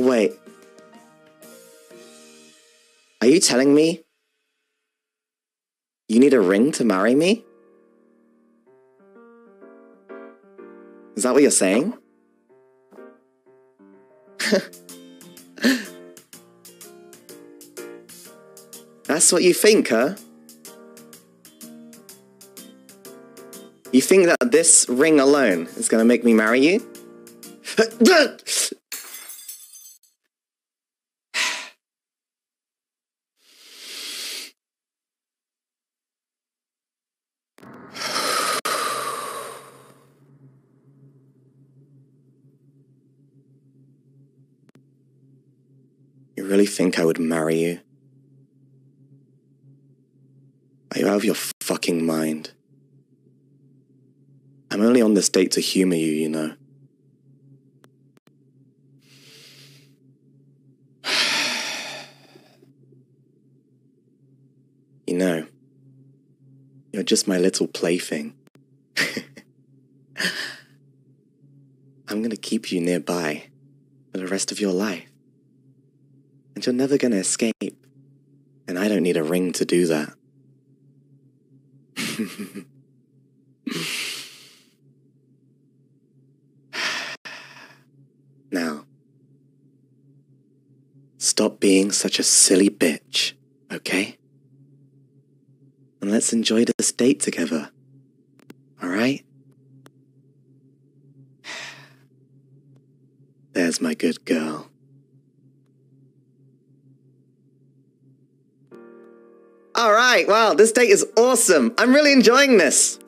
Wait. Are you telling me you need a ring to marry me? Is that what you're saying? That's what you think, huh? You think that this ring alone is gonna make me marry you? You really think I would marry you? Are you out of your fucking mind? I'm only on this date to humor you, you know. You know, you're just my little plaything. I'm gonna keep you nearby for the rest of your life. And you're never gonna escape. And I don't need a ring to do that. Now, stop being such a silly bitch, okay? And let's enjoy this date together, alright? There's my good girl. Alright, wow, this date is awesome. I'm really enjoying this.